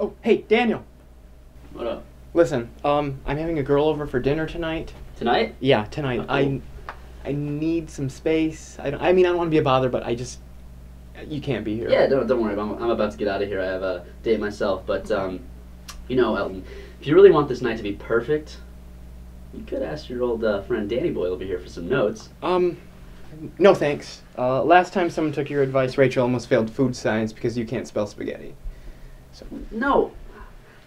Oh, hey, Daniel. What up? Listen, I'm having a girl over for dinner tonight. Tonight? Yeah, tonight. Oh, cool. I need some space. I mean, I don't want to be a bother, but I just... You can't be here. Yeah, don't worry. I'm about to get out of here. I have a date myself. But, you know, Elton, if you really want this night to be perfect, you could ask your old friend Danny Boyle over here for some notes. No thanks. Last time someone took your advice, Rachel almost failed food science because you can't spell spaghetti. So. No.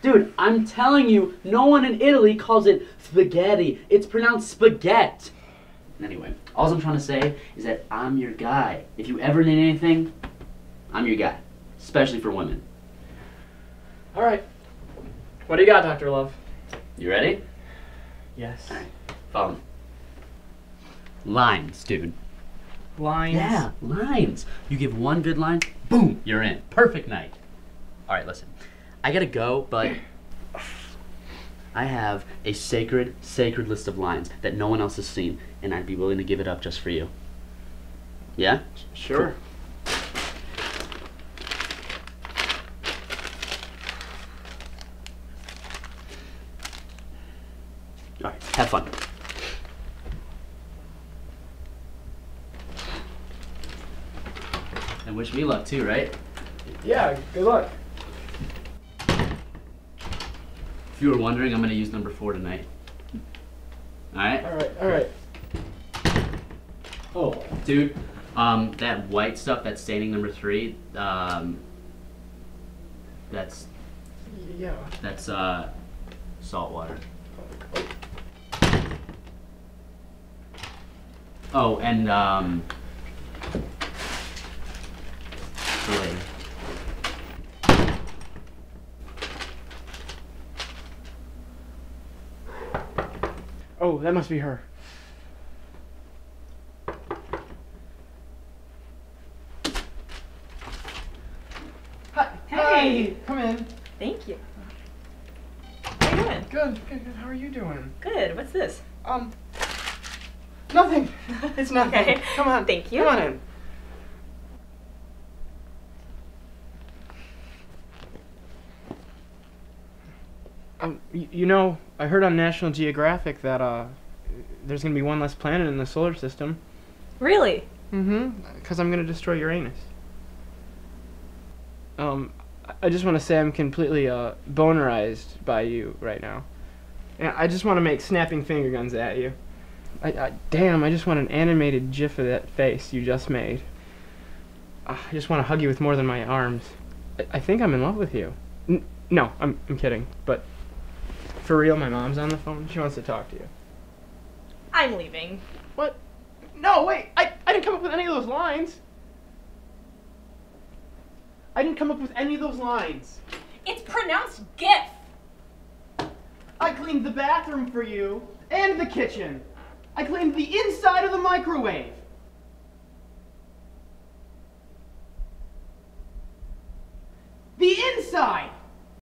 Dude, I'm telling you, no one in Italy calls it spaghetti. It's pronounced spaghetti. Anyway, all I'm trying to say is that I'm your guy. If you ever need anything, I'm your guy. Especially for women. All right. What do you got, Dr. Love? You ready? Yes. All right. Follow me. Lines, dude. Lines? Yeah, lines. You give one good line, boom, you're in. Perfect night. All right, listen. I gotta go, but... I have a sacred list of lines that no one else has seen, and I'd be willing to give it up just for you. Yeah? Sure. Cool. All right, have fun. And wish me luck too, right? Yeah, good luck. If you were wondering, I'm gonna use number 4 tonight. Alright? Alright, alright. Oh, dude, that white stuff that's staining number 3, that's... Yeah. That's, salt water. Oh, and, for later. Oh, that must be her. Hi. Hey! Hi. Come in. Thank you. How you doing? Good. How are you doing? Good. What's this? Nothing. It's nothing. Okay. Come on. Thank you. Come on in. You know, I heard on National Geographic that there's going to be one less planet in the solar system. Really? Mm-hmm. Because I'm going to destroy Uranus. I just want to say I'm completely bonerized by you right now. And I just want to make snapping finger guns at you. Damn, I just want an animated gif of that face you just made. I just want to hug you with more than my arms. I think I'm in love with you. No, I'm kidding, but... For real, my mom's on the phone. She wants to talk to you. I'm leaving. What? No, wait. I didn't come up with any of those lines. I didn't come up with any of those lines. It's pronounced GIF. I cleaned the bathroom for you and the kitchen. I cleaned the inside of the microwave. The inside.